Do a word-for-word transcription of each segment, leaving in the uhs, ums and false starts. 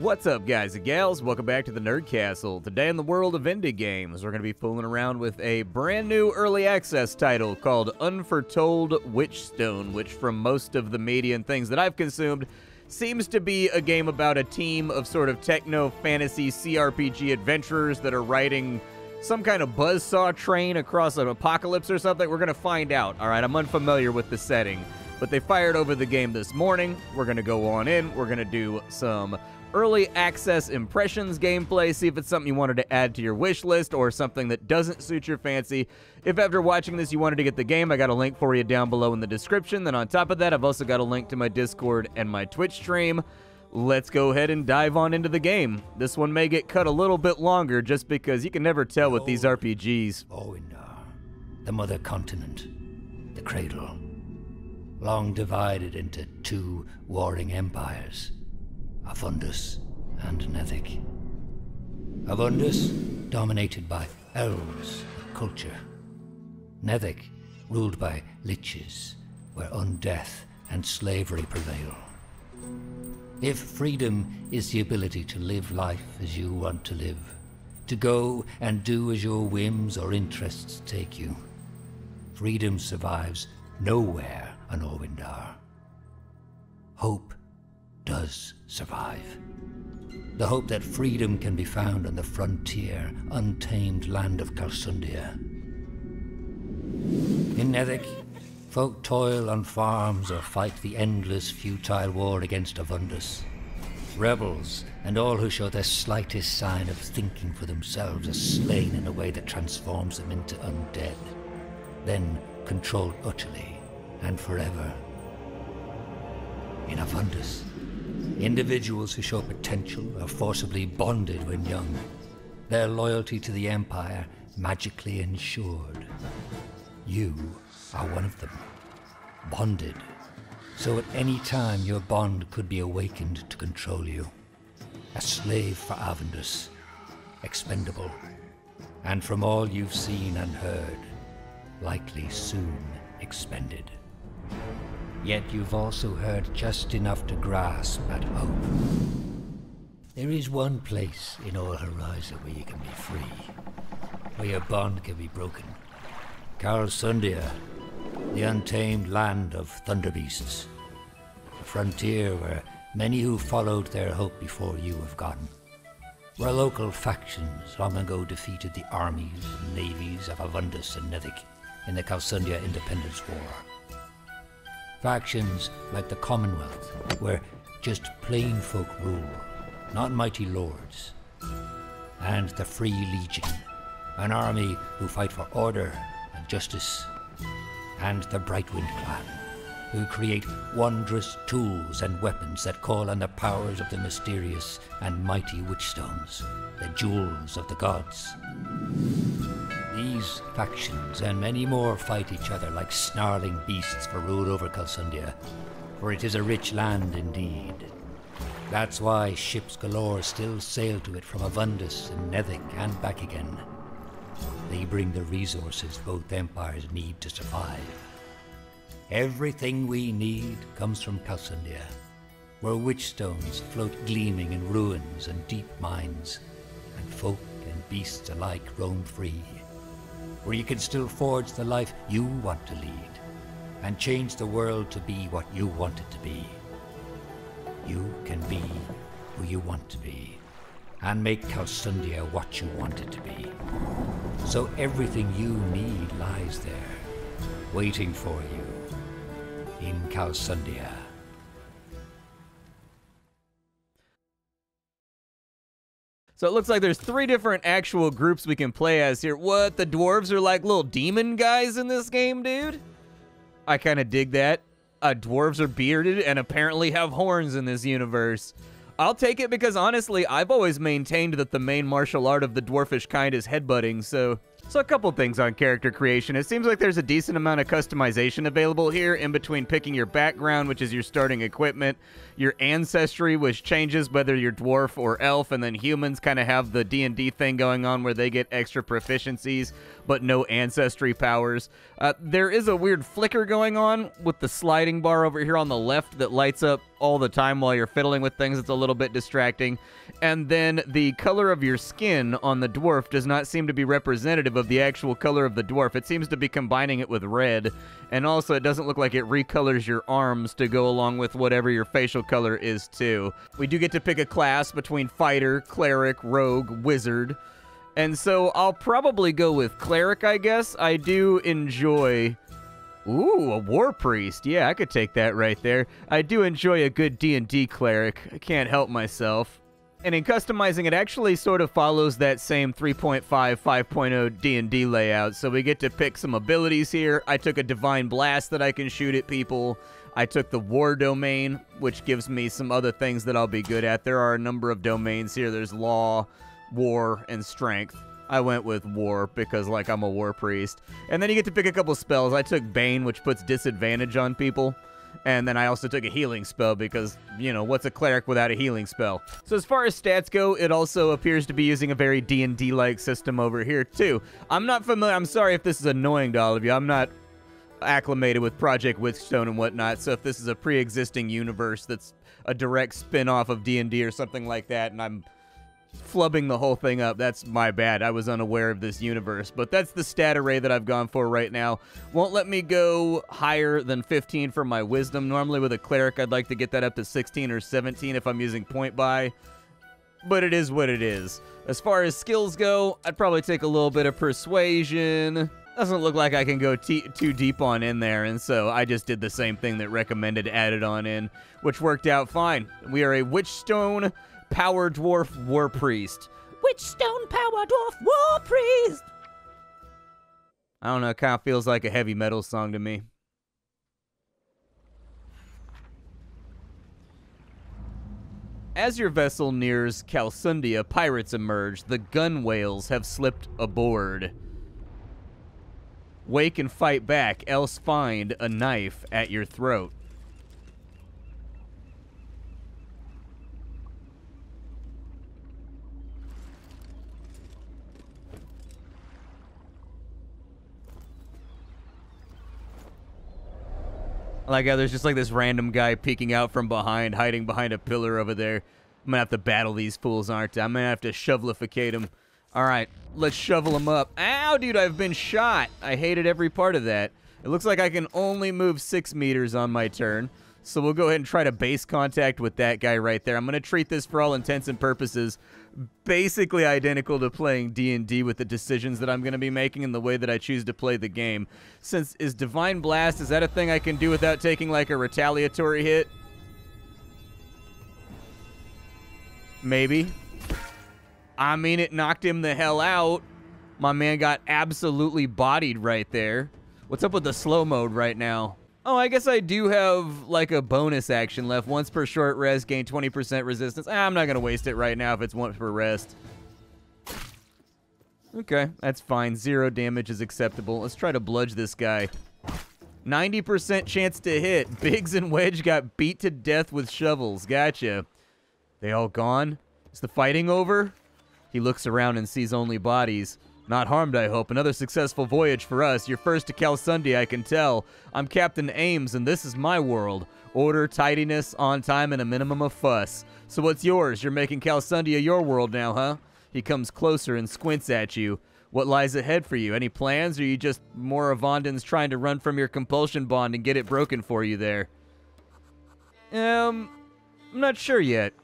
What's up, guys and gals? Welcome back to the Nerd Castle. Today in the world of indie games, we're going to be fooling around with a brand new early access title called Unforetold Witchstone, which from most of the media and things that I've consumed, seems to be a game about a team of sort of techno-fantasy C R P G adventurers that are riding some kind of buzzsaw train across an apocalypse or something. We're going to find out. All right, I'm unfamiliar with the setting, but they fired over the game this morning. We're going to go on in. We're going to do some early access impressions gameplay, see if it's something you wanted to add to your wish list or something that doesn't suit your fancy. If after watching this you wanted to get the game, I got a link for you down below in the description. Then on top of that, I've also got a link to my Discord and my Twitch stream. Let's go ahead and dive on into the game. This one may get cut a little bit longer just because you can never tell with these R P Gs. Orwindar, the mother continent, the cradle, long divided into two warring empires. Avundus and Nethic. Avundus, dominated by elves of culture. Nethic, ruled by liches, where undeath and slavery prevail. If freedom is the ability to live life as you want to live, to go and do as your whims or interests take you, freedom survives nowhere on Orwindar. Hope does survive. The hope that freedom can be found on the frontier, untamed land of Kalsundia. In Nethic, folk toil on farms or fight the endless, futile war against Avundus. Rebels and all who show their slightest sign of thinking for themselves are slain in a way that transforms them into undead, then controlled utterly and forever. In Avundus, individuals who show potential are forcibly bonded when young, their loyalty to the Empire magically ensured. You are one of them, bonded, so at any time your bond could be awakened to control you. A slave for Avundus, expendable, and from all you've seen and heard, likely soon expended. Yet you've also heard just enough to grasp at hope. There is one place in all Horizon where you can be free, where your bond can be broken. Kalsundia, the untamed land of Thunderbeasts, a frontier where many who followed their hope before you have gone, where local factions long ago defeated the armies and navies of Avundus and Nethic in the Kalsundia Independence War. Factions like the Commonwealth, where just plain folk rule, not mighty lords. And the Free Legion, an army who fight for order and justice. And the Brightwind Clan, who create wondrous tools and weapons that call on the powers of the mysterious and mighty Witchstones, the jewels of the gods. These factions and many more fight each other like snarling beasts for rule over Kalsundia, for it is a rich land indeed. That's why ships galore still sail to it from Avundus and Nethic and back again. They bring the resources both empires need to survive. Everything we need comes from Kalsundia, where witchstones float gleaming in ruins and deep mines, and folk and beasts alike roam free, where you can still forge the life you want to lead, and change the world to be what you want it to be. You can be who you want to be, and make Kalsundia what you want it to be. So everything you need lies there, waiting for you, in Kalsundia. So it looks like there's three different actual groups we can play as here. What? The dwarves are like little demon guys in this game, dude? I kind of dig that. Uh, dwarves are bearded and apparently have horns in this universe. I'll take it because honestly, I've always maintained that the main martial art of the dwarfish kind is headbutting, so So a couple things on character creation. It seems like there's a decent amount of customization available here in between picking your background, which is your starting equipment, your ancestry, which changes whether you're dwarf or elf, and then humans kind of have the D and D thing going on where they get extra proficiencies, but no ancestry powers. Uh, there is a weird flicker going on with the sliding bar over here on the left that lights up all the time while you're fiddling with things. It's a little bit distracting. And then the color of your skin on the dwarf does not seem to be representative of the actual color of the dwarf. It seems to be combining it with red. And also, it doesn't look like it recolors your arms to go along with whatever your facial color is, too. We do get to pick a class between fighter, cleric, rogue, wizard. And so I'll probably go with cleric, I guess. I do enjoy... Ooh, a war priest. Yeah, I could take that right there. I do enjoy a good D and D cleric. I can't help myself. And in customizing, it actually sort of follows that same three point five, five point oh D and D layout. So we get to pick some abilities here. I took a Divine Blast that I can shoot at people. I took the War Domain, which gives me some other things that I'll be good at. There are a number of domains here. There's Law, War, and Strength. I went with War because, like, I'm a War Priest. And then you get to pick a couple spells. I took Bane, which puts disadvantage on people. And then I also took a healing spell because, you know, what's a cleric without a healing spell? So as far as stats go, it also appears to be using a very D and D-like system over here, too. I'm not familiar. I'm sorry if this is annoying to all of you. I'm not acclimated with Project Witchstone and whatnot, so if this is a pre-existing universe that's a direct spin-off of D and D or something like that, and I'm... flubbing the whole thing up. That's my bad. I was unaware of this universe, but that's the stat array that I've gone for right now. Won't let me go higher than fifteen for my wisdom. Normally with a cleric, I'd like to get that up to sixteen or seventeen if I'm using point buy, but it is what it is. As far as skills go, I'd probably take a little bit of persuasion. Doesn't look like I can go t too deep on in there, and so I just did the same thing that recommended, added on in, which worked out fine. We are a Witchstone Power Dwarf War Priest. Witchstone Power Dwarf War Priest! I don't know, it kind of feels like a heavy metal song to me. As your vessel nears Kalsundia, pirates emerge. The gunwales have slipped aboard. Wake and fight back, else find a knife at your throat. I like how there's just like this random guy peeking out from behind, hiding behind a pillar over there. I'm gonna have to battle these fools, aren't I? I'm gonna have to shovelificate them. All right, let's shovel them up. Ow, dude, I've been shot. I hated every part of that. It looks like I can only move six meters on my turn. So we'll go ahead and try to base contact with that guy right there. I'm going to treat this for all intents and purposes basically identical to playing D and D with the decisions that I'm going to be making and the way that I choose to play the game. Since is Divine Blast, is that a thing I can do without taking like a retaliatory hit? Maybe. I mean, it knocked him the hell out. My man got absolutely bodied right there. What's up with the slow mode right now? Oh, I guess I do have, like, a bonus action left. Once per short rest, gain twenty percent resistance. Ah, I'm not going to waste it right now if it's once per rest. Okay, that's fine. Zero damage is acceptable. Let's try to bludge this guy. ninety percent chance to hit. Biggs and Wedge got beat to death with shovels. Gotcha. They all gone? Is the fighting over? He looks around and sees only bodies. Not harmed, I hope. Another successful voyage for us. You're first to Kalsundia, I can tell. I'm Captain Ames, and this is my world. Order, tidiness, on time, and a minimum of fuss. So what's yours? You're making Kalsundia your world now, huh? He comes closer and squints at you. What lies ahead for you? Any plans, or are you just more Avondans trying to run from your compulsion bond and get it broken for you there? Um, I'm not sure yet.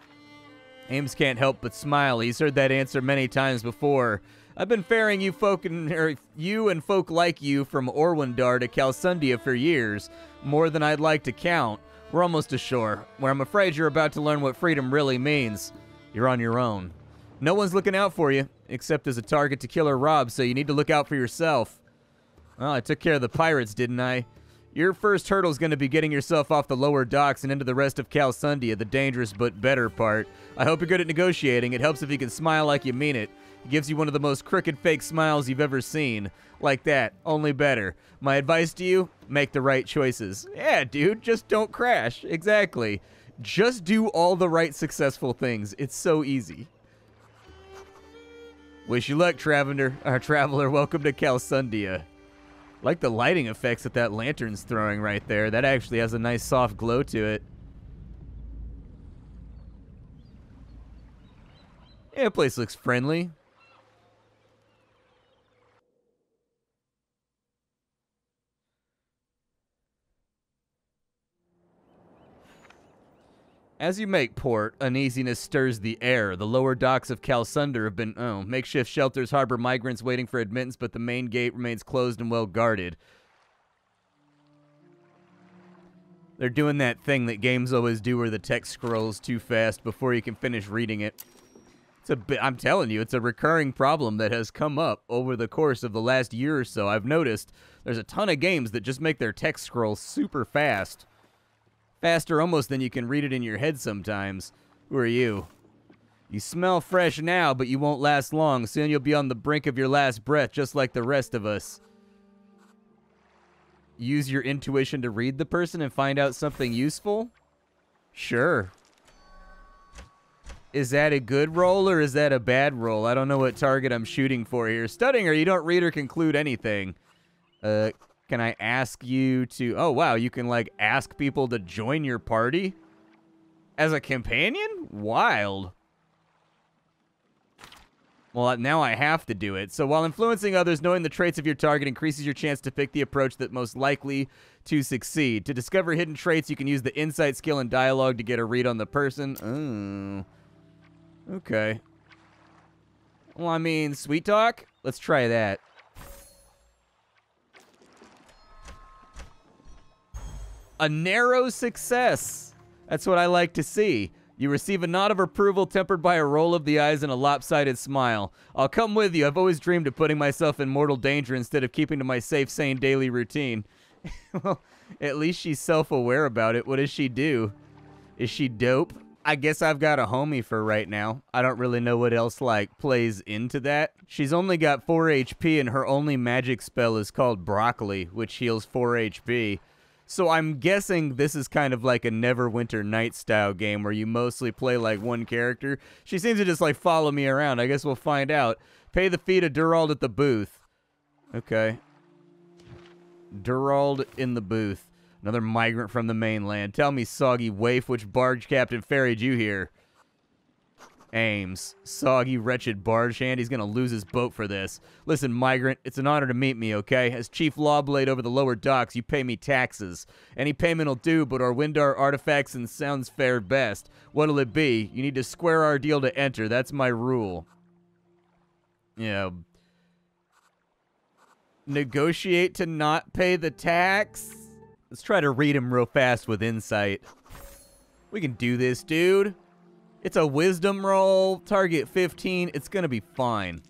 Ames can't help but smile. He's heard that answer many times before. I've been ferrying you folk and er, you and folk like you from Orwindar to Kalsundia for years, more than I'd like to count. We're almost ashore, where I'm afraid you're about to learn what freedom really means. You're on your own. No one's looking out for you, except as a target to kill or rob, so you need to look out for yourself. Well, I took care of the pirates, didn't I? Your first hurdle is going to be getting yourself off the lower docks and into the rest of Kalsundia, the dangerous but better part. I hope you're good at negotiating. It helps if you can smile like you mean it. It gives you one of the most crooked fake smiles you've ever seen. Like that, only better. My advice to you, make the right choices. Yeah, dude, just don't crash. Exactly. Just do all the right successful things. It's so easy. Wish you luck, Travender, our traveler. Welcome to Kalsundia. Like the lighting effects that that lantern's throwing right there. That actually has a nice soft glow to it. Yeah, the place looks friendly. As you make port, uneasiness stirs the air. The lower docks of Cal Sunder have been, oh, makeshift shelters harbor migrants waiting for admittance, but the main gate remains closed and well guarded. They're doing that thing that games always do where the text scrolls too fast before you can finish reading it. It's a bit, I'm telling you, it's a recurring problem that has come up over the course of the last year or so. I've noticed there's a ton of games that just make their text scroll super fast. Faster almost than you can read it in your head sometimes. Who are you? You smell fresh now, but you won't last long. Soon you'll be on the brink of your last breath, just like the rest of us. Use your intuition to read the person and find out something useful? Sure. Is that a good roll or is that a bad roll? I don't know what target I'm shooting for here. Studying or you don't read or conclude anything. Uh... Can I ask you to... Oh, wow, you can, like, ask people to join your party? As a companion? Wild. Well, now I have to do it. So while influencing others, knowing the traits of your target increases your chance to pick the approach that most likely to succeed. To discover hidden traits, you can use the insight skill and dialogue to get a read on the person. Oh. Okay. Well, I mean, sweet talk? Let's try that. A narrow success. That's what I like to see. You receive a nod of approval tempered by a roll of the eyes and a lopsided smile. I'll come with you. I've always dreamed of putting myself in mortal danger instead of keeping to my safe, sane daily routine. Well, at least she's self-aware about it. What does she do? Is she dope? I guess I've got a homie for right now. I don't really know what else, like, plays into that. She's only got four H P and her only magic spell is called Broccoli, which heals four H P. So I'm guessing this is kind of like a Neverwinter Nights style game where you mostly play like one character. She seems to just like follow me around. I guess we'll find out. Pay the fee to Durald at the booth. Okay. Durald in the booth. Another migrant from the mainland. Tell me, soggy waif, which barge captain ferried you here? Ames. Soggy, wretched barge hand. He's going to lose his boat for this. Listen, migrant, it's an honor to meet me, okay? As chief lawblade over the lower docks, you pay me taxes. Any payment will do, but Orwindar artifacts and sounds fared best. What'll it be? You need to square our deal to enter. That's my rule. Yeah. Negotiate to not pay the tax? Let's try to read him real fast with insight. We can do this, dude. It's a wisdom roll, target fifteen, it's gonna be fine.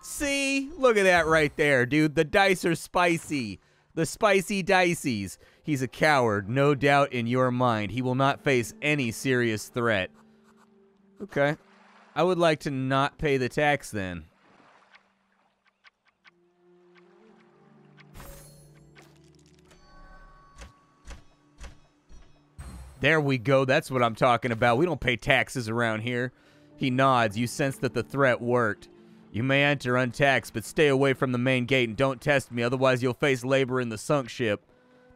See? Look at that right there, dude. The dice are spicy. The spicy dices. He's a coward, no doubt in your mind. He will not face any serious threat. Okay. I would like to not pay the tax then. There we go. That's what I'm talking about. We don't pay taxes around here. He nods. You sense that the threat worked. You may enter untaxed, but stay away from the main gate and don't test me. Otherwise, you'll face labor in the sunk ship.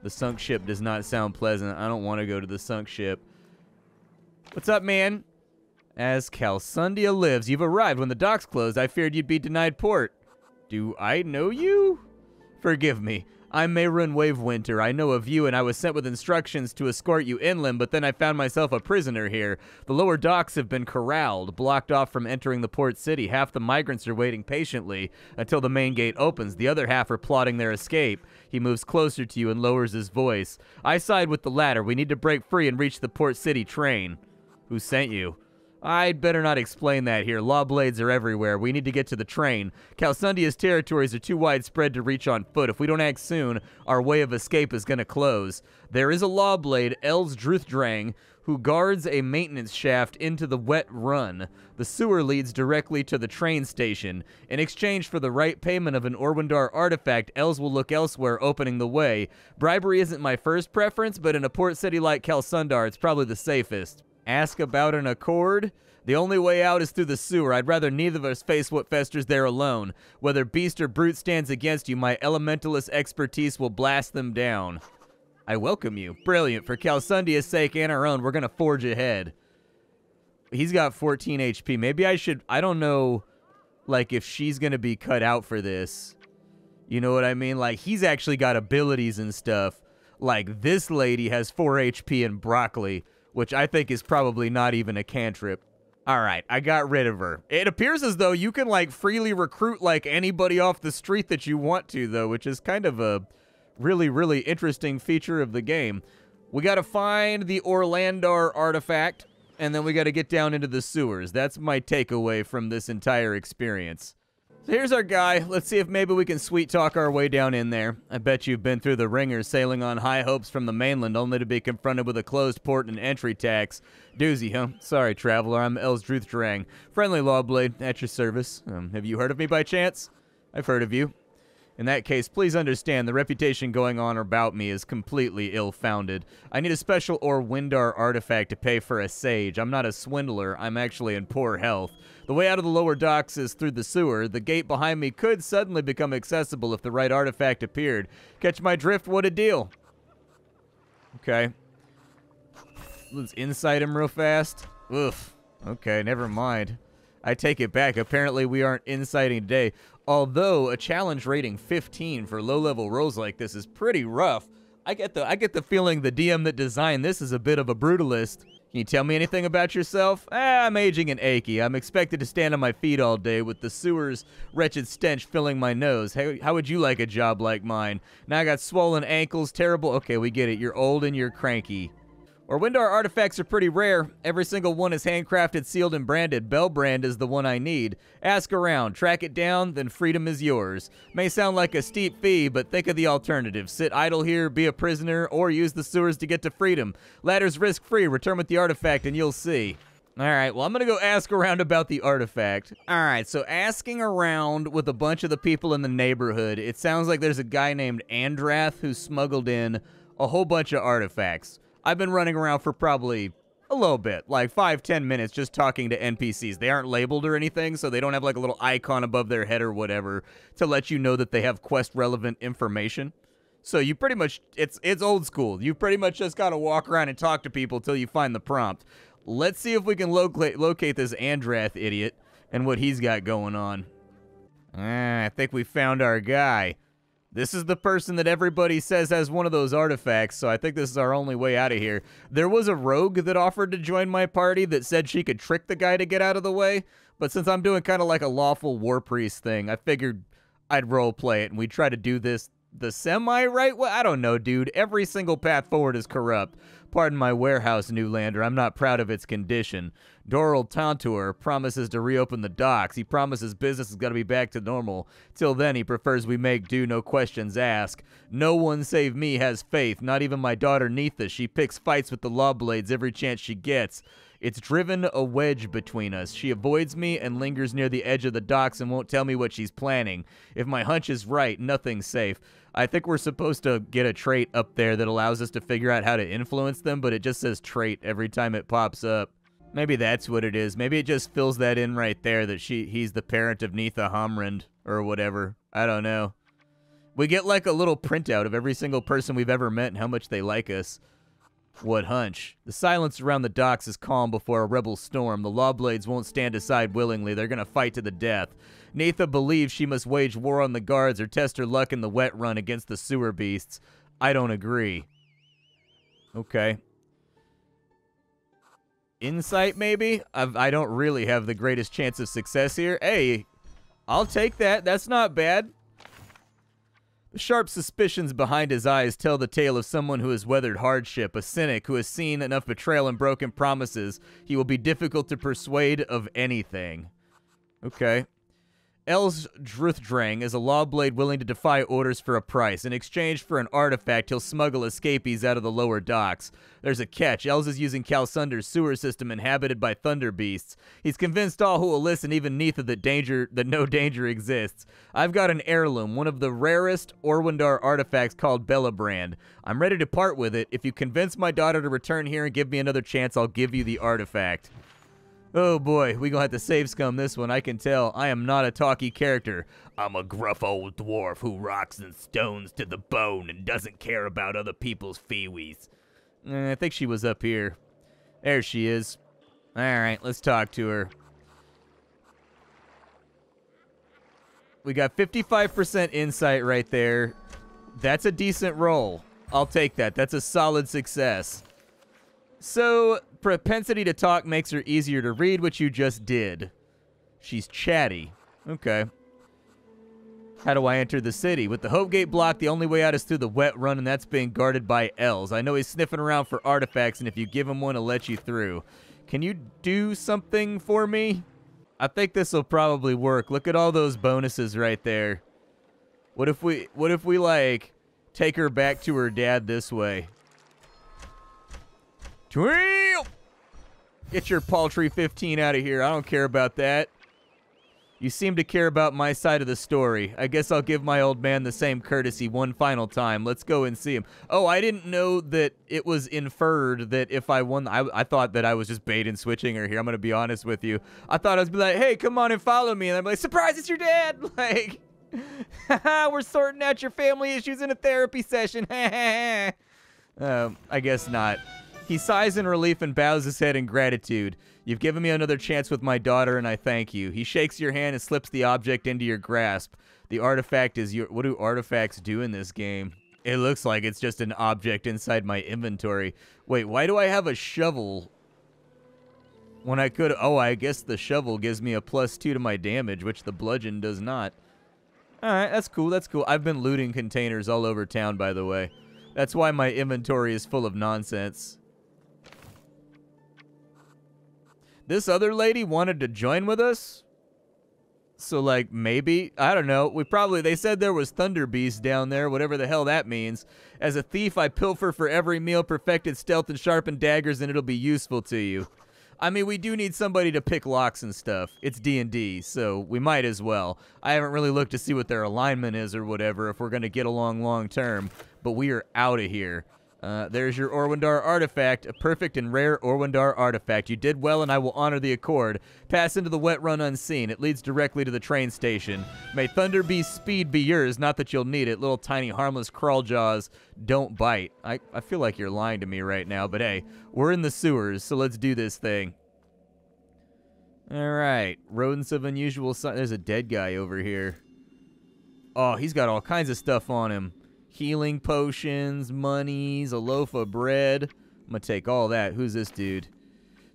The sunk ship does not sound pleasant. I don't want to go to the sunk ship. What's up, man? As Kalsundia lives, you've arrived when the docks closed. I feared you'd be denied port. Do I know you? Forgive me. I'm Mehrun Wavewinter. I know of you, and I was sent with instructions to escort you inland, but then I found myself a prisoner here. The lower docks have been corralled, blocked off from entering the port city. Half the migrants are waiting patiently until the main gate opens. The other half are plotting their escape. He moves closer to you and lowers his voice. I side with the latter. We need to break free and reach the port city train. Who sent you? I'd better not explain that here. Law blades are everywhere. We need to get to the train. Kalsundia's territories are too widespread to reach on foot. If we don't act soon, our way of escape is going to close. There is a law blade, Els Druthdrang, who guards a maintenance shaft into the wet run. The sewer leads directly to the train station. In exchange for the right payment of an Orwindar artifact, Els will look elsewhere, opening the way. Bribery isn't my first preference, but in a port city like Cal Sunder, it's probably the safest. Ask about an accord? The only way out is through the sewer. I'd rather neither of us face what festers there alone. Whether beast or brute stands against you, my elementalist expertise will blast them down. I welcome you. Brilliant. For Kalsundia's sake and our own, we're going to forge ahead. He's got fourteen H P. Maybe I should... I don't know, like, if she's going to be cut out for this. You know what I mean? Like, he's actually got abilities and stuff. Like, this lady has four H P and broccoli, which I think is probably not even a cantrip. All right, I got rid of her. It appears as though you can, like, freely recruit, like, anybody off the street that you want to, though, which is kind of a... really, really interesting feature of the game. We got to find the Orwindar artifact, and then we got to get down into the sewers. That's my takeaway from this entire experience. So here's our guy. Let's see if maybe we can sweet talk our way down in there. I bet you've been through the ringer, sailing on high hopes from the mainland, only to be confronted with a closed port and entry tax. Doozy, huh? Sorry, traveler. I'm Els Druthdrang. Friendly Lawblade, at your service. Um, have you heard of me by chance? I've heard of you. In that case, please understand the reputation going on about me is completely ill-founded. I need a special Orwindar artifact to pay for a sage. I'm not a swindler. I'm actually in poor health. The way out of the lower docks is through the sewer. The gate behind me could suddenly become accessible if the right artifact appeared. Catch my drift? What a deal. Okay. Let's insight him real fast. Oof. Okay, never mind. I take it back. Apparently, we aren't inciting today. Although a challenge rating fifteen for low-level rolls like this is pretty rough. I get the I get the feeling the D M that designed this is a bit of a brutalist. Can you tell me anything about yourself? Ah, I'm aging and achy. I'm expected to stand on my feet all day with the sewer's wretched stench filling my nose. How, how would you like a job like mine? Now I got swollen ankles, terrible... Okay, we get it. You're old and you're cranky. Orwindar artifacts are pretty rare. Every single one is handcrafted, sealed, and branded. Bell Brand is the one I need. Ask around, track it down, then freedom is yours. May sound like a steep fee, but think of the alternative. Sit idle here, be a prisoner, or use the sewers to get to freedom. Ladder's risk-free. Return with the artifact and you'll see. All right, well, I'm going to go ask around about the artifact. All right, so asking around with a bunch of the people in the neighborhood. It sounds like there's a guy named Andrath who smuggled in a whole bunch of artifacts. I've been running around for probably a little bit, like five, ten minutes just talking to N P Cs. They aren't labeled or anything, so they don't have like a little icon above their head or whatever to let you know that they have quest-relevant information. So you pretty much, it's, it's old school. You pretty much just got to walk around and talk to people till you find the prompt. Let's see if we can locate, locate this Andrath idiot and what he's got going on. Ah, I think we found our guy. This is the person that everybody says has one of those artifacts, so I think this is our only way out of here. There was a rogue that offered to join my party that said she could trick the guy to get out of the way, but since I'm doing kind of like a lawful war priest thing, I figured I'd roleplay it and we'd try to do this the semi-right way? I don't know, dude. Every single path forward is corrupt. Pardon my warehouse, Newlander. I'm not proud of its condition. Doral Tantour promises to reopen the docks. He promises business is going to be back to normal. Till then, he prefers we make do, no questions asked. No one save me has faith, not even my daughter Neitha. She picks fights with the Lawblades every chance she gets. It's driven a wedge between us. She avoids me and lingers near the edge of the docks and won't tell me what she's planning. If my hunch is right, nothing's safe. I think we're supposed to get a trait up there that allows us to figure out how to influence them, but it just says trait every time it pops up. Maybe that's what it is. Maybe it just fills that in right there that she he's the parent of Neitha Homrand or whatever. I don't know. We get like a little printout of every single person we've ever met and how much they like us. What hunch? The silence around the docks is calm before a rebel storm. The Lawblades won't stand aside willingly. They're going to fight to the death. Neitha believes she must wage war on the guards or test her luck in the wet run against the sewer beasts. I don't agree. Okay. Insight, maybe? I've, I don't really have the greatest chance of success here. Hey, I'll take that. That's not bad. The sharp suspicions behind his eyes tell the tale of someone who has weathered hardship, a cynic who has seen enough betrayal and broken promises. He will be difficult to persuade of anything. Okay. Els Druthdrang is a lawblade willing to defy orders for a price. In exchange for an artifact, he'll smuggle escapees out of the lower docks. There's a catch. Els is using Cal Sunder's sewer system inhabited by Thunderbeasts. He's convinced all who will listen, even Neitha, that danger that no danger exists. I've got an heirloom, one of the rarest Orwindar artifacts called Belibrand. I'm ready to part with it. If you convince my daughter to return here and give me another chance, I'll give you the artifact. Oh boy, we gonna have to save scum this one, I can tell. I am not a talky character. I'm a gruff old dwarf who rocks and stones to the bone and doesn't care about other people's feewees. Eh, I think she was up here. There she is. Alright, let's talk to her. We got fifty-five percent insight right there. That's a decent roll. I'll take that. That's a solid success. So, propensity to talk makes her easier to read, which you just did. She's chatty. Okay. How do I enter the city? With the Hope Gate blocked, the only way out is through the wet run, and that's being guarded by Els. I know he's sniffing around for artifacts, and if you give him one, he'll let you through. Can you do something for me? I think this will probably work. Look at all those bonuses right there. What if we, what if we like, take her back to her dad this way? Tweel! Get your paltry fifteen out of here. I don't care about that. You seem to care about my side of the story. I guess I'll give my old man the same courtesy one final time. Let's go and see him. Oh, I didn't know that it was inferred that if I won... I, I thought that I was just bait and switching her here. I'm going to be honest with you. I thought I was be like, hey, come on and follow me. And I'm like, surprise, it's your dad. Like, haha, we're sorting out your family issues in a therapy session. um, I guess not. He sighs in relief and bows his head in gratitude. You've given me another chance with my daughter, and I thank you. He shakes your hand and slips the object into your grasp. The artifact is your... What do artifacts do in this game? It looks like it's just an object inside my inventory. Wait, why do I have a shovel when I could... Oh, I guess the shovel gives me a plus two to my damage, which the bludgeon does not. All right, that's cool, that's cool. I've been looting containers all over town, by the way. That's why my inventory is full of nonsense. This other lady wanted to join with us? So, like, maybe? I don't know. We probably... They said there was Thunderbeasts down there, whatever the hell that means. As a thief, I pilfer for every meal, perfected stealth, and sharpened daggers, and it'll be useful to you. I mean, we do need somebody to pick locks and stuff. It's D and D, so we might as well. I haven't really looked to see what their alignment is or whatever if we're going to get along long term, but we are out of here. Uh, there's your Orwindar artifact, a perfect and rare Orwindar artifact. You did well, and I will honor the accord. Pass into the wet run unseen. It leads directly to the train station. May Thunderbeast's speed be yours, not that you'll need it. Little tiny harmless Crawljaws don't bite. I, I feel like you're lying to me right now, but hey, we're in the sewers, so let's do this thing. All right. Rodents of unusual size. There's a dead guy over here. Oh, he's got all kinds of stuff on him. Healing potions, monies, a loaf of bread. I'm gonna take all that. Who's this dude?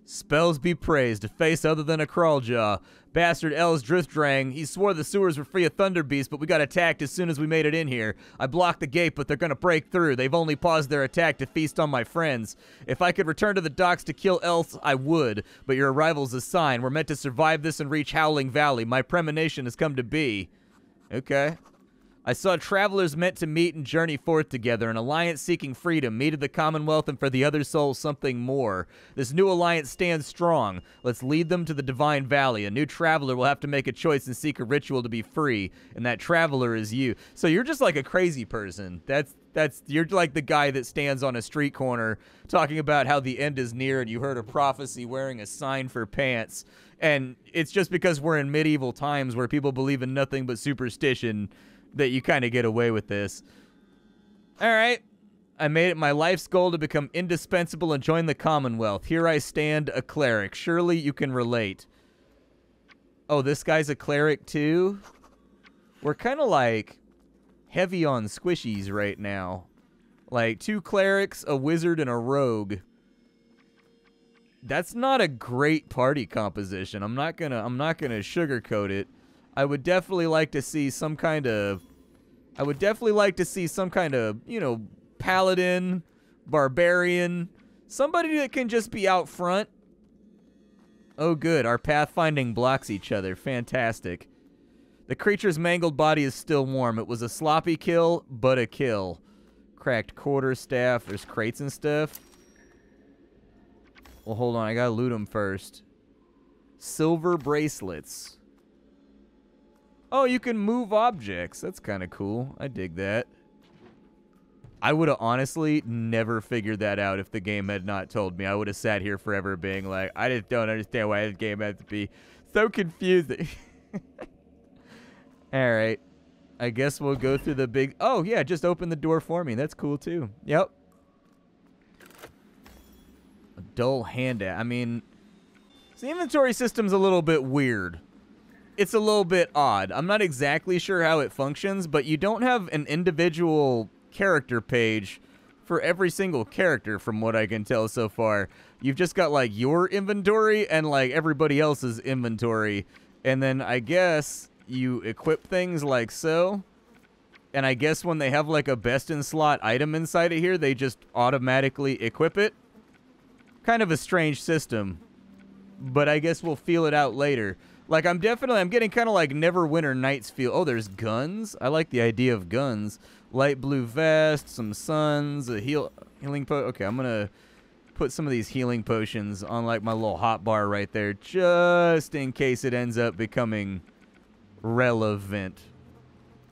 Spells be praised. A face other than a Crawljaw. Bastard Els Druthdrang. He swore the sewers were free of Thunderbeasts, but we got attacked as soon as we made it in here. I blocked the gate, but they're gonna break through. They've only paused their attack to feast on my friends. If I could return to the docks to kill Els, I would. But your arrival's a sign. We're meant to survive this and reach Howling Valley. My premonition has come to be. Okay. I saw travelers meant to meet and journey forth together, an alliance seeking freedom, meet of the Commonwealth, and for the other soul something more. This new alliance stands strong. Let's lead them to the Divine Valley. A new traveler will have to make a choice and seek a ritual to be free, and that traveler is you. So you're just like a crazy person. That's that's you're like the guy that stands on a street corner talking about how the end is near, and you heard a prophecy wearing a sign for pants. And it's just because we're in medieval times where people believe in nothing but superstition that you kind of get away with this. All right. I made it my life's goal to become indispensable and join the Commonwealth. Here I stand, a cleric. Surely you can relate. Oh, this guy's a cleric too? We're kind of like heavy on squishies right now. Like two clerics, a wizard, and a rogue. That's not a great party composition. I'm not gonna I'm not gonna sugarcoat it. I would definitely like to see some kind of I would definitely like to see some kind of, you know, paladin, barbarian, somebody that can just be out front. Oh, good. Our pathfinding blocks each other. Fantastic. The creature's mangled body is still warm. It was a sloppy kill, but a kill. Cracked quarterstaff. There's crates and stuff. Well, hold on. I gotta loot them first. Silver bracelets. Oh, you can move objects. That's kind of cool. I dig that. I would have honestly never figured that out if the game had not told me. I would have sat here forever being like, I just don't understand why this game has to be so confusing. All right. I guess we'll go through the big... Oh, yeah, just open the door for me. That's cool, too. Yep. A dull handout. I mean, so the inventory system's a little bit weird. It's a little bit odd. I'm not exactly sure how it functions, but you don't have an individual character page for every single character from what I can tell so far. You've just got, like, your inventory and, like, everybody else's inventory. And then I guess you equip things like so. And I guess when they have, like, a best-in-slot item inside of here, they just automatically equip it. Kind of a strange system. But I guess we'll feel it out later. Like, I'm definitely, I'm getting kind of like Neverwinter Nights feel. Oh, there's guns? I like the idea of guns. Light blue vest, some suns, a heal, healing po. Okay, I'm going to put some of these healing potions on, like, my little hot bar right there, just in case it ends up becoming relevant.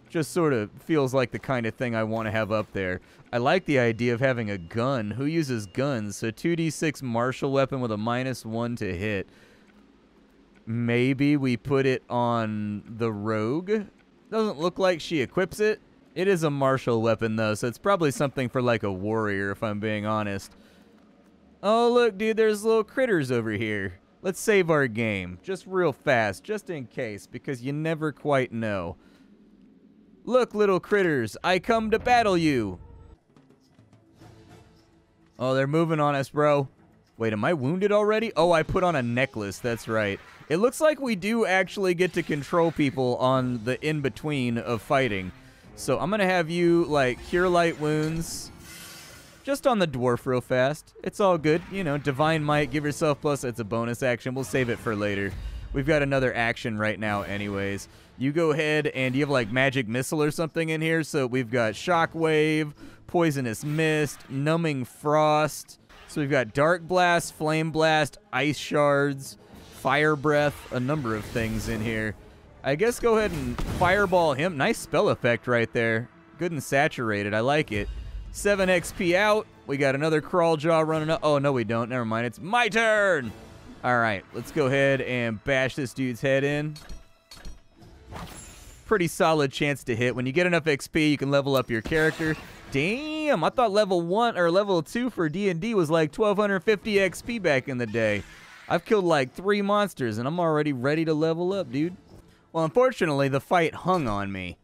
Just sort of feels like the kind of thing I want to have up there. I like the idea of having a gun. Who uses guns? So two d six martial weapon with a minus one to hit. Maybe we put it on the rogue. Doesn't look like she equips it. It is a martial weapon, though, so it's probably something for, like, a warrior, if I'm being honest. Oh, look, dude, there's little critters over here. Let's save our game, just real fast, just in case, because you never quite know. Look, little critters, I come to battle you. Oh, they're moving on us, bro. Wait, am I wounded already? Oh, I put on a necklace, that's right. It looks like we do actually get to control people on the in-between of fighting. So I'm going to have you, like, cure light wounds. Just on the dwarf real fast. It's all good. You know, Divine Might, give yourself plus. It's a bonus action. We'll save it for later. We've got another action right now anyways. You go ahead and you have, like, Magic Missile or something in here. So we've got Shockwave, Poisonous Mist, Numbing Frost. So we've got Dark Blast, Flame Blast, Ice Shards, Fire Breath, a number of things in here. I guess go ahead and fireball him. Nice spell effect right there. Good and saturated. I like it. seven X P out. We got another Crawljaw running up. Oh, no, we don't. Never mind. It's my turn. All right. Let's go ahead and bash this dude's head in. Pretty solid chance to hit. When you get enough X P, you can level up your character. Damn, I thought level one or level two for D and D was like twelve fifty X P back in the day. I've killed like three monsters, and I'm already ready to level up, dude. Well, unfortunately, the fight hung on me.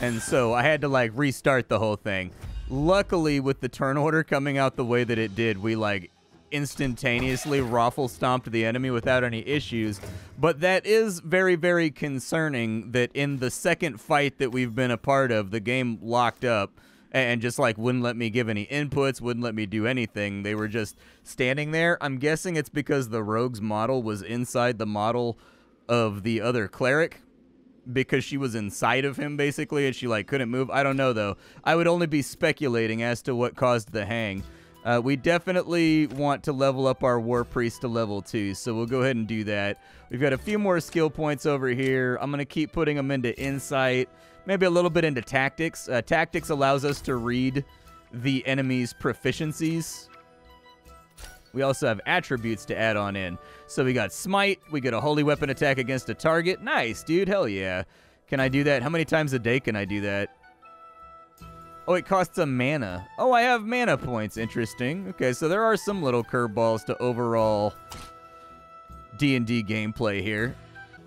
And so I had to, like, restart the whole thing. Luckily, with the turn order coming out the way that it did, we, like, instantaneously raffle stomped the enemy without any issues. But that is very, very concerning that in the second fight that we've been a part of, the game locked up. And just, like, wouldn't let me give any inputs, wouldn't let me do anything. They were just standing there. I'm guessing it's because the rogue's model was inside the model of the other cleric, because she was inside of him, basically, and she, like, couldn't move. I don't know, though. I would only be speculating as to what caused the hang. Uh, we definitely want to level up our War Priest to level two, so we'll go ahead and do that. We've got a few more skill points over here. I'm going to keep putting them into Insight. Maybe a little bit into Tactics. Uh, tactics allows us to read the enemy's proficiencies. We also have attributes to add on in. So we got Smite. We get a Holy Weapon attack against a target. Nice, dude. Hell yeah. Can I do that? How many times a day can I do that? Oh, it costs a mana. Oh, I have mana points. Interesting. Okay, so there are some little curveballs to overall D and D gameplay here.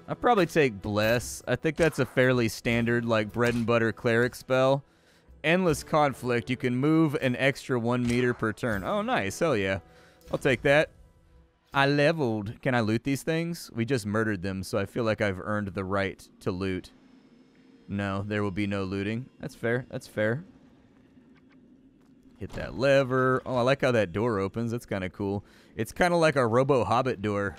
I'll probably take Bless. I think that's a fairly standard, like, bread-and-butter cleric spell. Endless Conflict. You can move an extra one meter per turn. Oh, nice. Hell yeah. I'll take that. I leveled. Can I loot these things? We just murdered them, so I feel like I've earned the right to loot. No, there will be no looting. That's fair. That's fair. Hit that lever. Oh, I like how that door opens. That's kind of cool. It's kind of like a Robo-Hobbit door.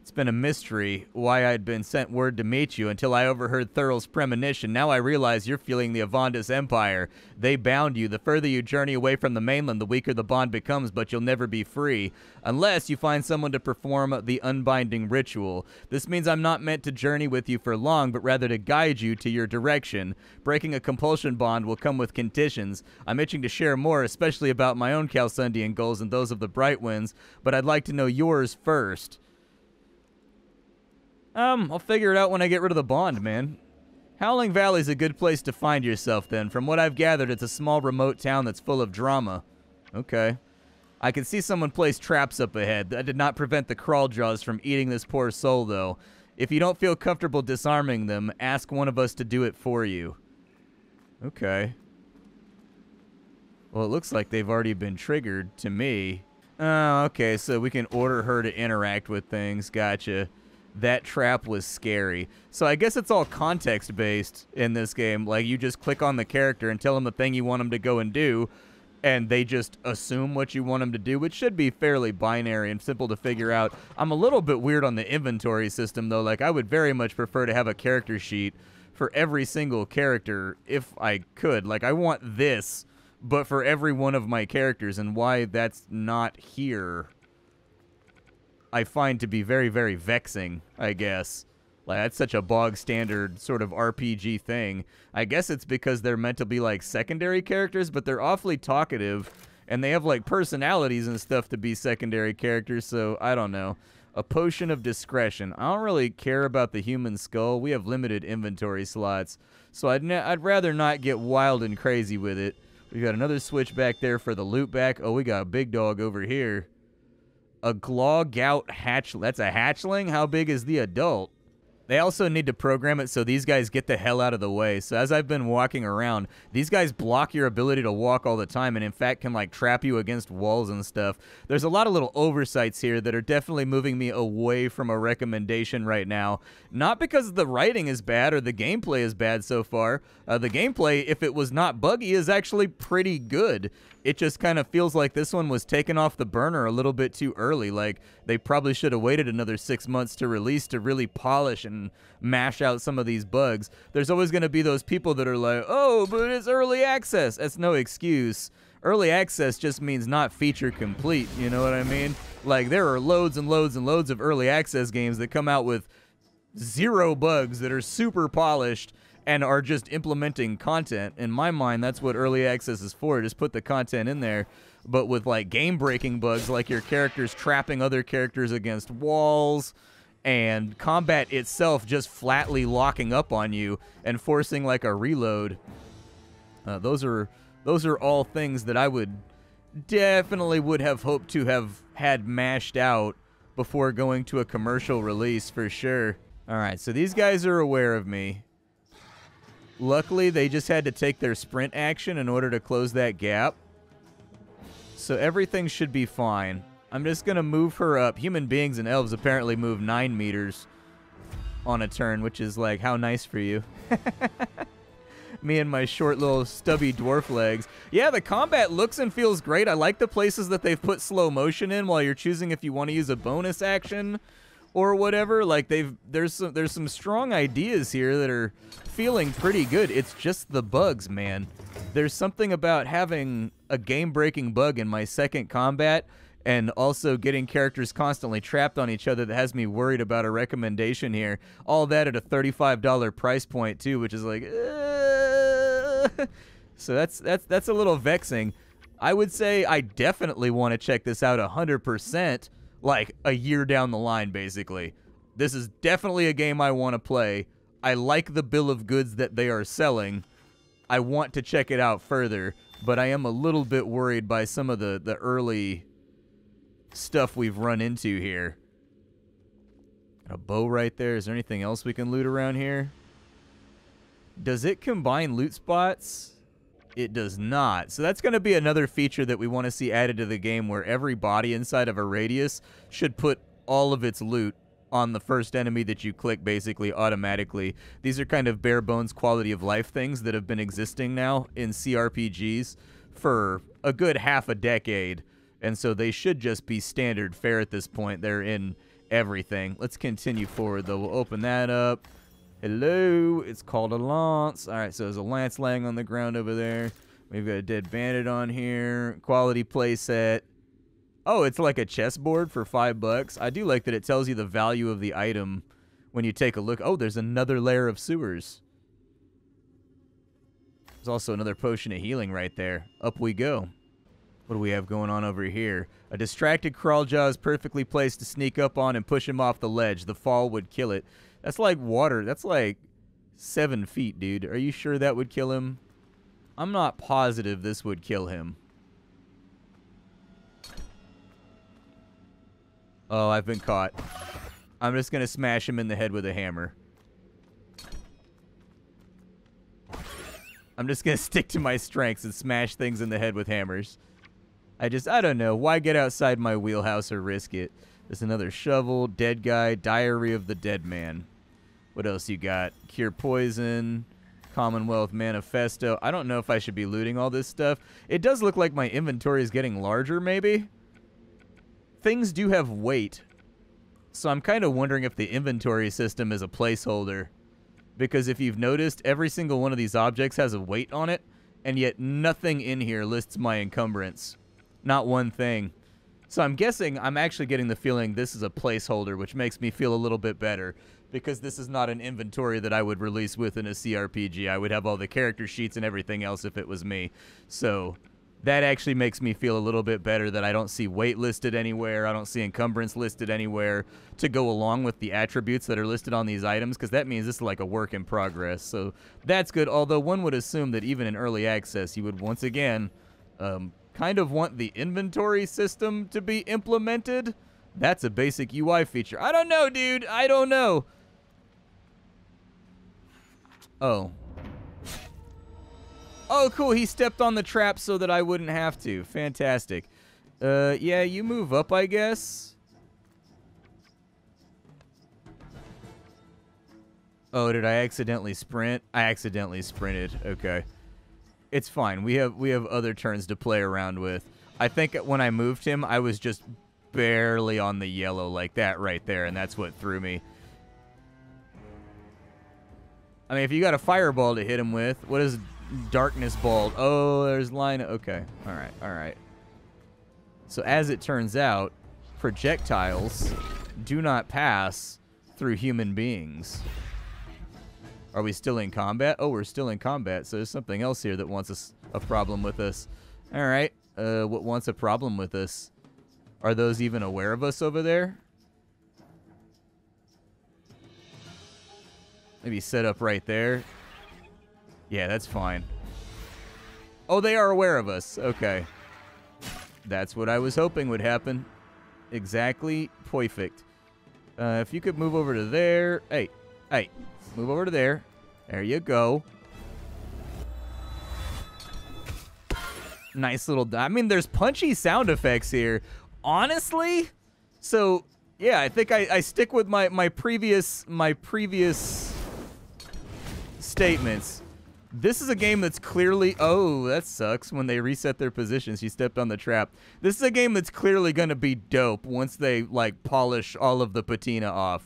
It's been a mystery why I'd been sent word to meet you until I overheard Thurl's premonition. Now I realize you're feeling the Avundus Empire. They bound you. The further you journey away from the mainland, the weaker the bond becomes, but you'll never be free. Unless you find someone to perform the unbinding ritual. This means I'm not meant to journey with you for long, but rather to guide you to your direction. Breaking a compulsion bond will come with conditions. I'm itching to share more, especially about my own Kalsundian goals and those of the Brightwinds, but I'd like to know yours first. Um, I'll figure it out when I get rid of the bond, man. Howling Valley's a good place to find yourself, then. From what I've gathered, it's a small, remote town that's full of drama. Okay. I can see someone place traps up ahead. That did not prevent the Crawljaws from eating this poor soul, though. If you don't feel comfortable disarming them, ask one of us to do it for you. Okay. Well, it looks like they've already been triggered to me. Oh, okay, so we can order her to interact with things. Gotcha. That trap was scary. So I guess it's all context-based in this game. Like, you just click on the character and tell them the thing you want them to go and do, and they just assume what you want them to do, which should be fairly binary and simple to figure out. I'm a little bit weird on the inventory system, though. Like, I would very much prefer to have a character sheet for every single character if I could. Like, I want this, but for every one of my characters, and why that's not here I find to be very, very vexing, I guess. Like, that's such a bog-standard sort of R P G thing. I guess it's because they're meant to be, like, secondary characters, but they're awfully talkative, and they have, like, personalities and stuff to be secondary characters, so I don't know. A potion of discretion. I don't really care about the human skull. We have limited inventory slots, so I'd, I'd rather not get wild and crazy with it. We've got another switch back there for the loot back. Oh, we got a big dog over here. A Glaw Gout hatchling. That's a hatchling? How big is the adult? They also need to program it so these guys get the hell out of the way. So as I've been walking around, these guys block your ability to walk all the time and in fact can like trap you against walls and stuff. There's a lot of little oversights here that are definitely moving me away from a recommendation right now. Not because the writing is bad or the gameplay is bad so far. Uh, the gameplay, if it was not buggy, is actually pretty good. It just kind of feels like this one was taken off the burner a little bit too early. Like, they probably should have waited another six months to release to really polish and mash out some of these bugs. There's always going to be those people that are like, oh, but it's early access. That's no excuse. Early access just means not feature complete, you know what I mean? Like, there are loads and loads and loads of early access games that come out with zero bugs that are super polished and are just implementing content. In my mind, that's what early access is for. Just put the content in there. But with like game-breaking bugs, like your characters trapping other characters against walls, and combat itself just flatly locking up on you and forcing like a reload. Uh, those are those are all things that I would definitely would have hoped to have had mashed out before going to a commercial release for sure. All right, so these guys are aware of me. Luckily, they just had to take their sprint action in order to close that gap. So everything should be fine. I'm just going to move her up. Human beings and elves apparently move nine meters on a turn, which is like, how nice for you. Me and my short little stubby dwarf legs. Yeah, the combat looks and feels great. I like the places that they've put slow motion in while you're choosing if you want to use a bonus action or whatever. Like, they've there's some, there's some strong ideas here that are feeling pretty good. It's just the bugs, man. There's something about having a game-breaking bug in my second combat and also getting characters constantly trapped on each other that has me worried about a recommendation here. All that at a thirty-five dollar price point, too, which is like, uh... So that's, that's, that's a little vexing. I would say I definitely want to check this out one hundred percent. Like, a year down the line, basically. This is definitely a game I want to play. I like the bill of goods that they are selling. I want to check it out further, but I am a little bit worried by some of the, the early stuff we've run into here. Got a bow right there. Is there anything else we can loot around here? Does it combine loot spots? It does not. So that's going to be another feature that we want to see added to the game where every body inside of a radius should put all of its loot on the first enemy that you click basically automatically. These are kind of bare bones quality of life things that have been existing now in C R P Gs for a good half a decade, and so they should just be standard fare at this point. They're in everything. Let's continue forward though. We'll open that up. Hello, it's called a lance. All right, so there's a lance laying on the ground over there. We've got a dead bandit on here. Quality playset. Oh, it's like a chessboard for five bucks. I do like that it tells you the value of the item when you take a look. Oh, there's another layer of sewers. There's also another potion of healing right there. Up we go. What do we have going on over here? A distracted Crawljaw is perfectly placed to sneak up on and push him off the ledge. The fall would kill it. That's like water. That's like seven feet, dude. Are you sure that would kill him? I'm not positive this would kill him. Oh, I've been caught. I'm just going to smash him in the head with a hammer. I'm just going to stick to my strengths and smash things in the head with hammers. I just, I don't know. Why get outside my wheelhouse or risk it? There's another shovel, dead guy, diary of the dead man. What else you got? Cure poison, Commonwealth manifesto. I don't know if I should be looting all this stuff. It does look like my inventory is getting larger, maybe? Things do have weight, so I'm kind of wondering if the inventory system is a placeholder, because if you've noticed, every single one of these objects has a weight on it, and yet nothing in here lists my encumbrance. Not one thing. So I'm guessing I'm actually getting the feeling this is a placeholder, which makes me feel a little bit better, because this is not an inventory that I would release within a C R P G. I would have all the character sheets and everything else if it was me. So that actually makes me feel a little bit better that I don't see weight listed anywhere. I don't see encumbrance listed anywhere to go along with the attributes that are listed on these items, because that means this is like a work in progress. So that's good, although one would assume that even in early access, you would once again um, kind of want the inventory system to be implemented. That's a basic U I feature. I don't know, dude. I don't know. Oh. Oh, cool. He stepped on the trap so that I wouldn't have to. Fantastic. Uh, yeah, you move up, I guess. Oh, did I accidentally sprint? I accidentally sprinted. Okay. It's fine. We have we have other turns to play around with. I think when I moved him, I was just barely on the yellow like that right there, and that's what threw me. I mean, if you got a fireball to hit him with, what is... Darkness ball. Oh, there's line. Okay. All right. All right. So as it turns out, projectiles do not pass through human beings. Are we still in combat? Oh, we're still in combat. So there's something else here that wants us a problem with us. All right. Uh, what wants a problem with us? Are those even aware of us over there? Maybe set up right there. Yeah, that's fine. Oh, they are aware of us. Okay. That's what I was hoping would happen. Exactly. Perfect. Uh, if you could move over to there. Hey, hey, move over to there. There you go. Nice little... I mean, there's punchy sound effects here. Honestly? So, yeah, I think I, I stick with my, my previous... My previous... statements. This is a game that's clearly... Oh, that sucks when they reset their positions. She stepped on the trap. This is a game that's clearly going to be dope once they, like, polish all of the patina off.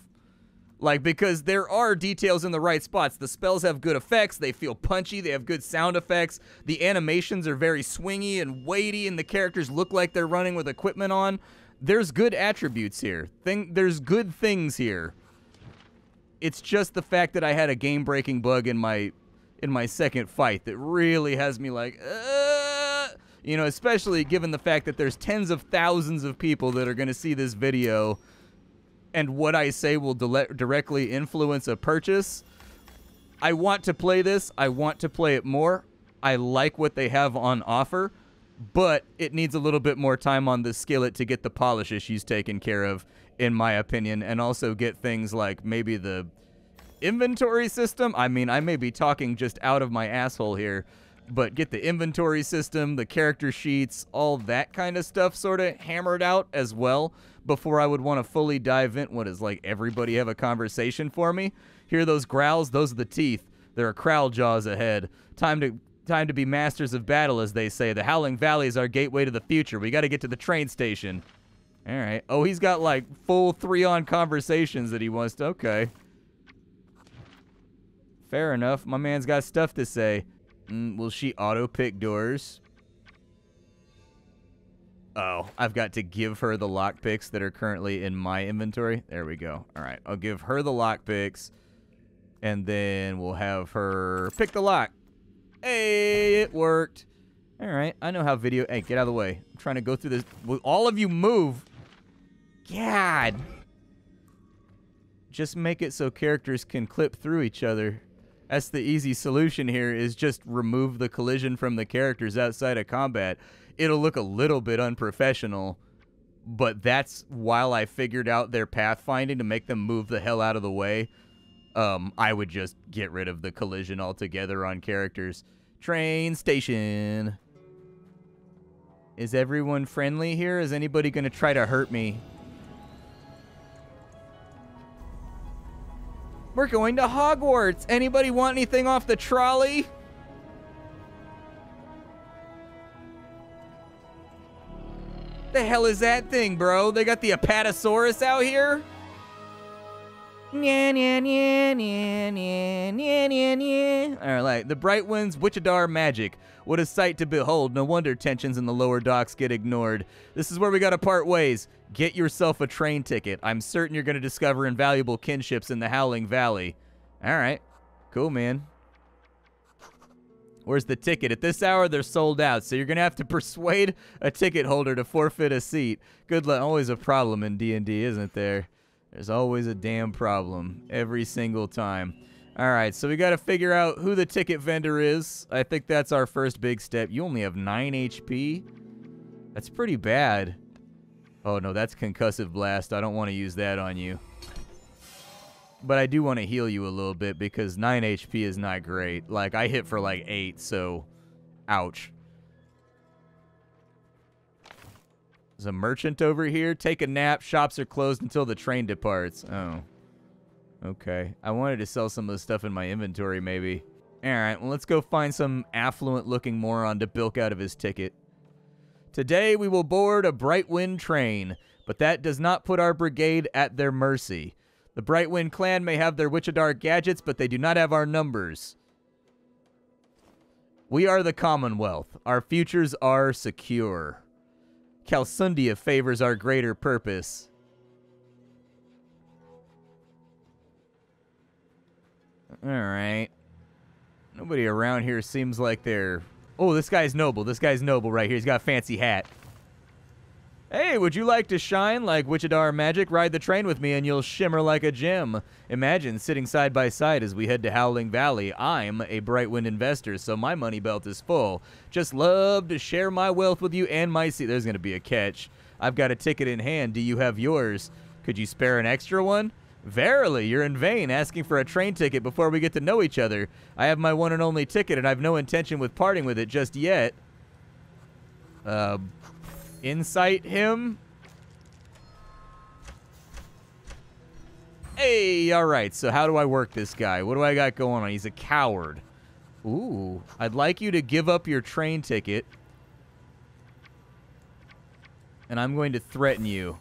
Like, because there are details in the right spots. The spells have good effects. They feel punchy. They have good sound effects. The animations are very swingy and weighty, and the characters look like they're running with equipment on. There's good attributes here. Thing, there's good things here. It's just the fact that I had a game-breaking bug in my... in my second fight that really has me like, uh, you know, especially given the fact that there's tens of thousands of people that are going to see this video, and what I say will directly influence a purchase. I want to play this. I want to play it more. I like what they have on offer, but it needs a little bit more time on the skillet to get the polish issues taken care of, in my opinion, and also get things like maybe the inventory system. I mean, I may be talking just out of my asshole here, but get the inventory system, the character sheets, all that kind of stuff sort of hammered out as well, before I would want to fully dive in. What is, like, everybody have a conversation for me? Hear those growls? Those are the teeth. There are Crawljaws ahead. Time to time to be masters of battle, as they say. The Howling Valley is our gateway to the future. We got to get to the train station. All right. Oh, he's got, like, full three-on conversations that he wants to... Okay. Fair enough. My man's got stuff to say. Mm, will she auto-pick doors? Oh, I've got to give her the lockpicks that are currently in my inventory. There we go. All right. I'll give her the lockpicks, and then we'll have her pick the lock. Hey, it worked. All right. I know how video... Hey, get out of the way. I'm trying to go through this. Will all of you move? God. Just make it so characters can clip through each other. That's the easy solution here, is just remove the collision from the characters outside of combat. It'll look a little bit unprofessional, but that's while I figured out their pathfinding to make them move the hell out of the way. Um, I would just get rid of the collision altogether on characters. Train station. Is everyone friendly here? Is anybody going to try to hurt me? We're going to Hogwarts. Anybody want anything off the trolley? The hell is that thing, bro? They got the Apatosaurus out here? Nya, nya, nya, nya, nya, nya, nya, nya. All right, the Brightwind's Witchadar magic. What a sight to behold. No wonder tensions in the lower docks get ignored. This is where we gotta part ways. Get yourself a train ticket. I'm certain you're gonna discover invaluable kinships in the Howling Valley. All right, cool, man. Where's the ticket? At this hour, they're sold out, so you're gonna have to persuade a ticket holder to forfeit a seat. Good luck. Always a problem in D and D, isn't there? There's always a damn problem every single time. All right, so we got to figure out who the ticket vendor is. I think that's our first big step. You only have nine H P. That's pretty bad. Oh, no, that's Concussive Blast. I don't want to use that on you. But I do want to heal you a little bit, because nine H P is not great. Like, I hit for, like, eight, so... Ouch. There's a merchant over here. Take a nap. Shops are closed until the train departs. Oh. Okay. I wanted to sell some of the stuff in my inventory, maybe. Alright, well, let's go find some affluent-looking moron to bilk out of his ticket. Today, we will board a Brightwind train, but that does not put our brigade at their mercy. The Brightwind clan may have their Witchadar gadgets, but they do not have our numbers. We are the Commonwealth. Our futures are secure. Kalsundia favors our greater purpose. Alright. Nobody around here seems like they're... Oh, this guy's noble. This guy's noble right here. He's got a fancy hat. Hey, would you like to shine like Witchadar magic? Ride the train with me and you'll shimmer like a gem. Imagine sitting side by side as we head to Howling Valley. I'm a Brightwind investor, so my money belt is full. Just love to share my wealth with you and my seat. There's going to be a catch. I've got a ticket in hand. Do you have yours? Could you spare an extra one? Verily, you're in vain asking for a train ticket before we get to know each other. I have my one and only ticket, and I've no intention with parting with it just yet. Uh, insight him. Hey, all right, so how do I work this guy? What do I got going on? He's a coward. Ooh, I'd like you to give up your train ticket, and I'm going to threaten you.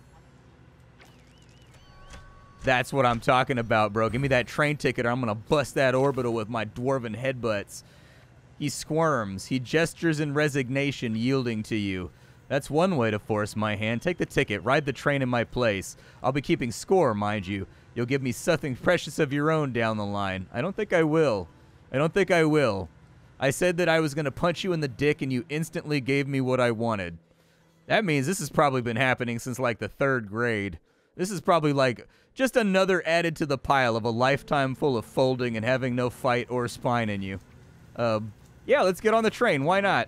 That's what I'm talking about, bro. Give me that train ticket or I'm going to bust that orbital with my dwarven headbutts. He squirms. He gestures in resignation, yielding to you. That's one way to force my hand. Take the ticket. Ride the train in my place. I'll be keeping score, mind you. You'll give me something precious of your own down the line. I don't think I will. I don't think I will. I said that I was going to punch you in the dick and you instantly gave me what I wanted. That means this has probably been happening since like the third grade. This is probably like... just another added to the pile of a lifetime full of folding and having no fight or spine in you. Uh, yeah, let's get on the train. Why not?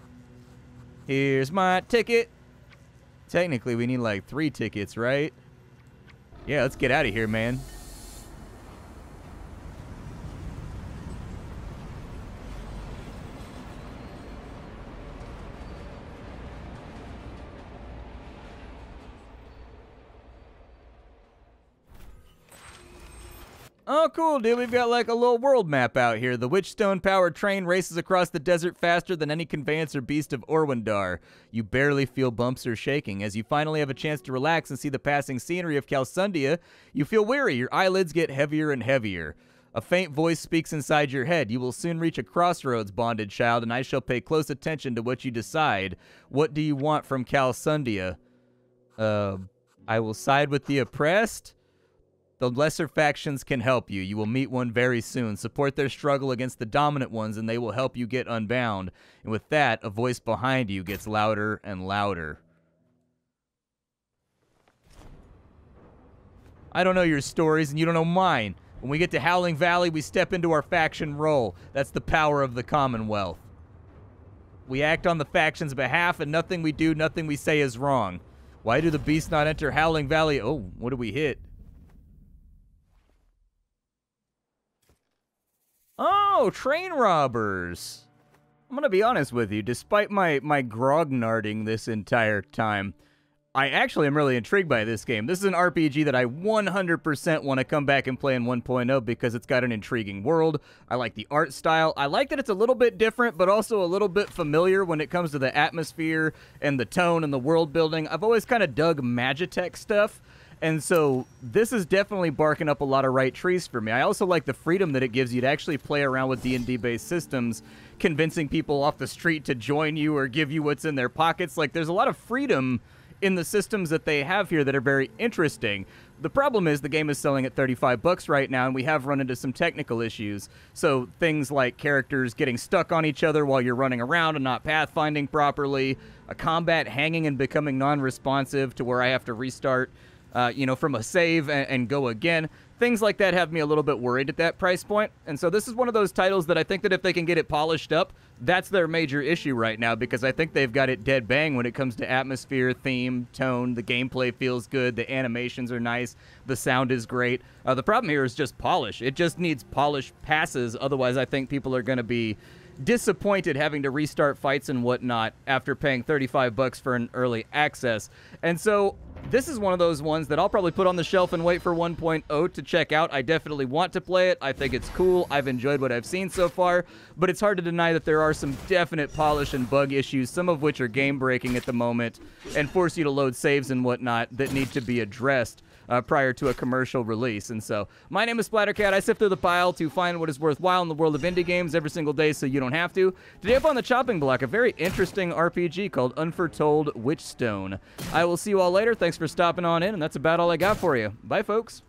Here's my ticket. Technically, we need like three tickets, right? Yeah, let's get out of here, man. oh, cool, dude, we've got like a little world map out here. The Witchstone-powered train races across the desert faster than any conveyance or beast of Orwindar. You barely feel bumps or shaking. As you finally have a chance to relax and see the passing scenery of Kalsundia, you feel weary. Your eyelids get heavier and heavier. A faint voice speaks inside your head. You will soon reach a crossroads, bonded child, and I shall pay close attention to what you decide. What do you want from Kalsundia? Uh, I will side with the oppressed. The lesser factions can help you. You will meet one very soon. Support their struggle against the dominant ones, and they will help you get unbound. And with that, a voice behind you gets louder and louder. I don't know your stories, and you don't know mine. When we get to Howling Valley, we step into our faction role. That's the power of the Commonwealth. We act on the faction's behalf, and nothing we do, nothing we say is wrong. Why do the beasts not enter Howling Valley? Oh, what do we hit? Oh, train robbers. I'm gonna be honest with you, despite my, my grognarding this entire time, I actually am really intrigued by this game. This is an R P G that I one hundred percent want to come back and play in one point oh because it's got an intriguing world. I like the art style. I like that it's a little bit different, but also a little bit familiar when it comes to the atmosphere and the tone and the world building. I've always kind of dug Magitech stuff. And so this is definitely barking up a lot of right trees for me. I also like the freedom that it gives you to actually play around with D and D-based systems, convincing people off the street to join you or give you what's in their pockets. Like, there's a lot of freedom in the systems that they have here that are very interesting. The problem is the game is selling at thirty-five bucks right now, and we have run into some technical issues. So things like characters getting stuck on each other while you're running around and not pathfinding properly, a combat hanging and becoming non-responsive to where I have to restart Uh, you know, from a save and, and go again. Things like that have me a little bit worried at that price point. And so this is one of those titles that I think that if they can get it polished up, that's their major issue right now, because I think they've got it dead bang when it comes to atmosphere, theme, tone. The gameplay feels good. The animations are nice. The sound is great. Uh, the problem here is just polish. It just needs polish passes. Otherwise, I think people are going to be disappointed having to restart fights and whatnot after paying thirty-five bucks for an early access. And so this is one of those ones that I'll probably put on the shelf and wait for one point oh to check out. I definitely want to play it. I think it's cool. I've enjoyed what I've seen so far, but it's hard to deny that there are some definite polish and bug issues, some of which are game-breaking at the moment and force you to load saves and whatnot that need to be addressed uh, prior to a commercial release. And so, my name is Splattercat. I sift through the pile to find what is worthwhile in the world of indie games every single day so you don't have to. Today up on the chopping block, a very interesting R P G called Unforetold Witchstone. I will see you all later. Thanks for stopping on in, and that's about all I got for you. Bye, folks.